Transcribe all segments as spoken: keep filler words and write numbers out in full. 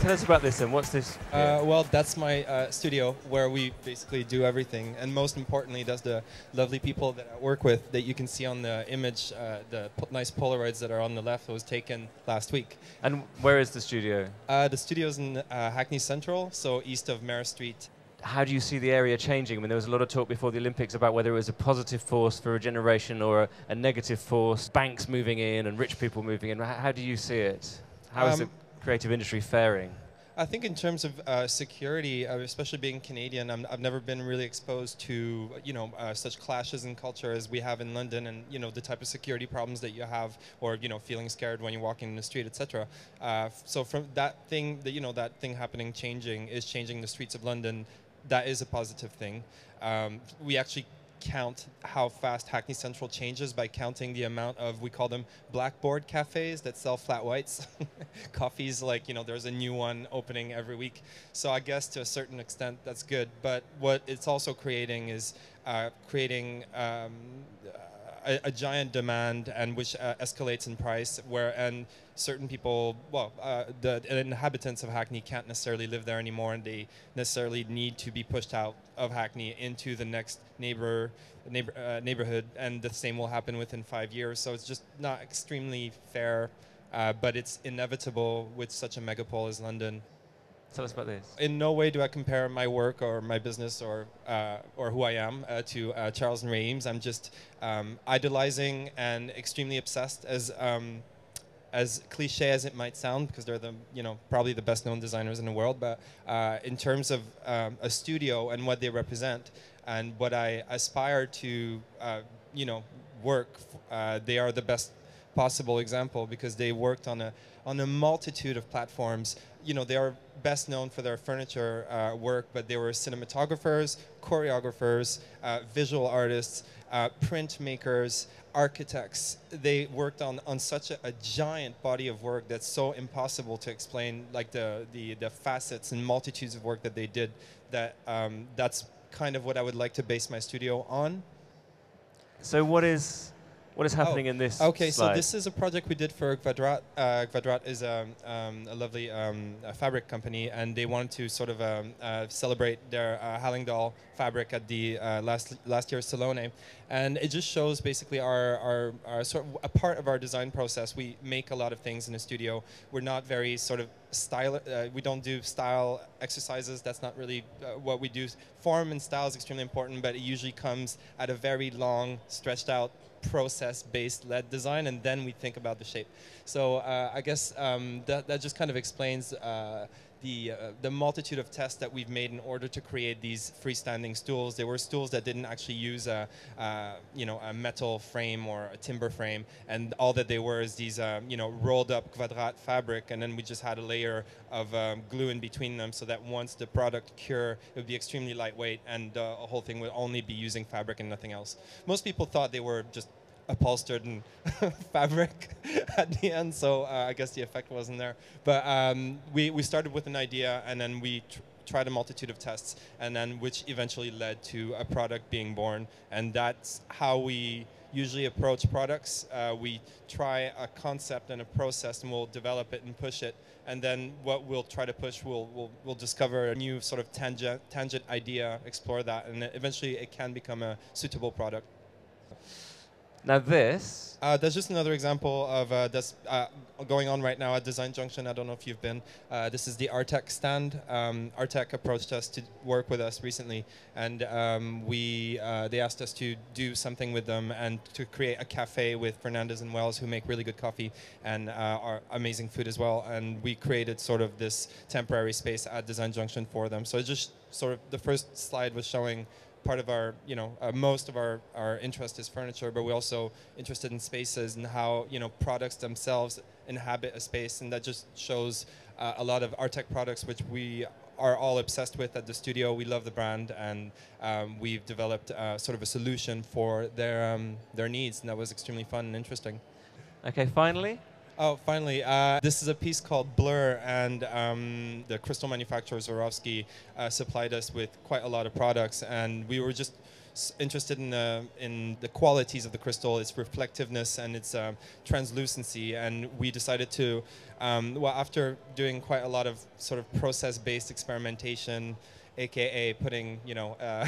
Tell us about this then. What's this? Uh, well, that's my uh, studio where we basically do everything. And most importantly, that's the lovely people that I work with that you can see on the image, uh, the po nice Polaroids that are on the left that was taken last week. And where is the studio? Uh, the studio's in uh, Hackney Central, so east of Mare Street. How do you see the area changing? I mean, there was a lot of talk before the Olympics about whether it was a positive force for regeneration or a, a negative force, banks moving in and rich people moving in. How do you see it? How um, is the creative industry faring? I think in terms of uh, security, uh, especially being Canadian, I'm, I've never been really exposed to, you know, uh, such clashes in culture as we have in London, and you know the type of security problems that you have, or you know feeling scared when you're walking in the street, et cetera. Uh, so from that thing, that you know that thing happening, changing is changing the streets of London. That is a positive thing. Um, we actually count how fast Hackney Central changes by counting the amount of, we call them blackboard cafes that sell flat whites. Coffees, like, you know, there's a new one opening every week. So I guess to a certain extent that's good. But what it's also creating is uh, creating um, a, a giant demand, and which uh, escalates in price, where and certain people, well, uh, the inhabitants of Hackney can't necessarily live there anymore, and they necessarily need to be pushed out of Hackney into the next neighbor, neighbor uh, neighborhood, and the same will happen within five years. So it's just not extremely fair, uh, but it's inevitable with such a megapole as London. Tell us about this. In no way do I compare my work or my business or uh, or who I am uh, to uh, Charles and Ray Eames. I'm just um, idolizing and extremely obsessed, as um, as cliche as it might sound, because they're the you know probably the best known designers in the world. But uh, in terms of um, a studio and what they represent and what I aspire to uh, you know work, uh, they are the best possible example, because they worked on a on a multitude of platforms. You know, they are best known for their furniture uh, work, but they were cinematographers, choreographers, uh, visual artists, uh, printmakers, architects. They worked on, on such a, a giant body of work that's so impossible to explain, like the, the, the facets and multitudes of work that they did, that um, that's kind of what I would like to base my studio on. So what is... What is happening oh, in this Okay, slide? So this is a project we did for Quadrat. Uh, Quadrat is a, um, a lovely um, a fabric company, and they wanted to sort of um, uh, celebrate their uh, Hallingdal fabric at the uh, last last year's Salone. And it just shows basically our, our, our sort of a part of our design process. We make a lot of things in the studio. We're not very sort of style, uh, we don't do style exercises. That's not really uh, what we do. Form and style is extremely important, but it usually comes at a very long, stretched out, process-based led design, and then we think about the shape. So uh, I guess um, that, that just kind of explains uh, the, uh, the multitude of tests that we've made in order to create these freestanding stools. They were stools that didn't actually use a, uh, you know, a metal frame or a timber frame, and all that they were is these um, you know, rolled up Quadrat fabric, and then we just had a layer of um, glue in between them, so that once the product cured, it would be extremely lightweight, and the uh, whole thing would only be using fabric and nothing else. Most people thought they were just upholstered in fabric at the end, so uh, I guess the effect wasn't there. But um, we, we started with an idea, and then we tr tried a multitude of tests, and then which eventually led to a product being born. And that's how we usually approach products. Uh, we try a concept and a process, and we'll develop it and push it. And then what we'll try to push, we'll, we'll, we'll discover a new sort of tangent, tangent idea, explore that, and eventually it can become a suitable product. Now this... Uh, that's just another example of uh, that's uh, going on right now at Design Junction. I don't know if you've been. Uh, this is the Artek stand. Um, Artek approached us to work with us recently, and um, we uh, they asked us to do something with them and to create a cafe with Fernandez and Wells, who make really good coffee and uh, are amazing food as well. And we created sort of this temporary space at Design Junction for them. So it's just sort of the first slide was showing part of our, you know, uh, most of our, our interest is furniture, but we're also interested in spaces and how, you know, products themselves inhabit a space, and that just shows uh, a lot of Artek products, which we are all obsessed with at the studio. We love the brand, and um, we've developed uh, sort of a solution for their, um, their needs, and that was extremely fun and interesting. Okay, finally. Oh, finally, uh, this is a piece called Blur, and um, the crystal manufacturer Swarovski uh, supplied us with quite a lot of products, and we were just interested in the, in the qualities of the crystal, its reflectiveness and its um, translucency. And we decided to, um, well, after doing quite a lot of sort of process-based experimentation, A K A putting, you know, uh,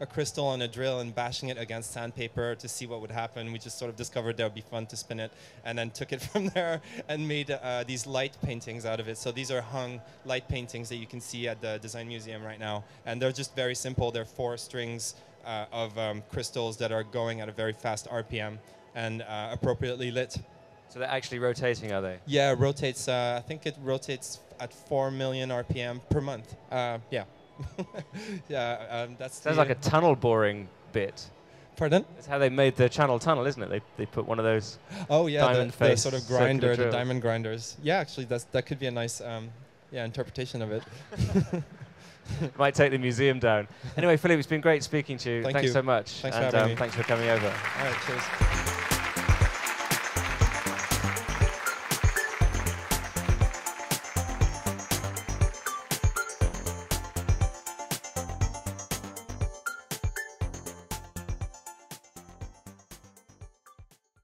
a crystal on a drill and bashing it against sandpaper to see what would happen. We just sort of discovered that would be fun to spin it, and then took it from there and made uh, these light paintings out of it. So these are hung light paintings that you can see at the Design Museum right now. And they're just very simple. They're four strings uh, of um, crystals that are going at a very fast R P M and uh, appropriately lit. So they're actually rotating, are they? Yeah, it rotates. Uh, I think it rotates at four million R P M per month. Uh, yeah. yeah, um, that's sounds like a tunnel boring bit. Pardon? That's how they made the Channel Tunnel, isn't it? They they put one of those. Oh yeah, diamond the, face the sort of grinder, the diamond grinders. Yeah, actually, that's that could be a nice um, yeah interpretation of it. Might take the museum down. Anyway, Philippe, it's been great speaking to you. Thank thanks you. so much. Thanks and, for having um, me. Thanks for coming over. All right, cheers.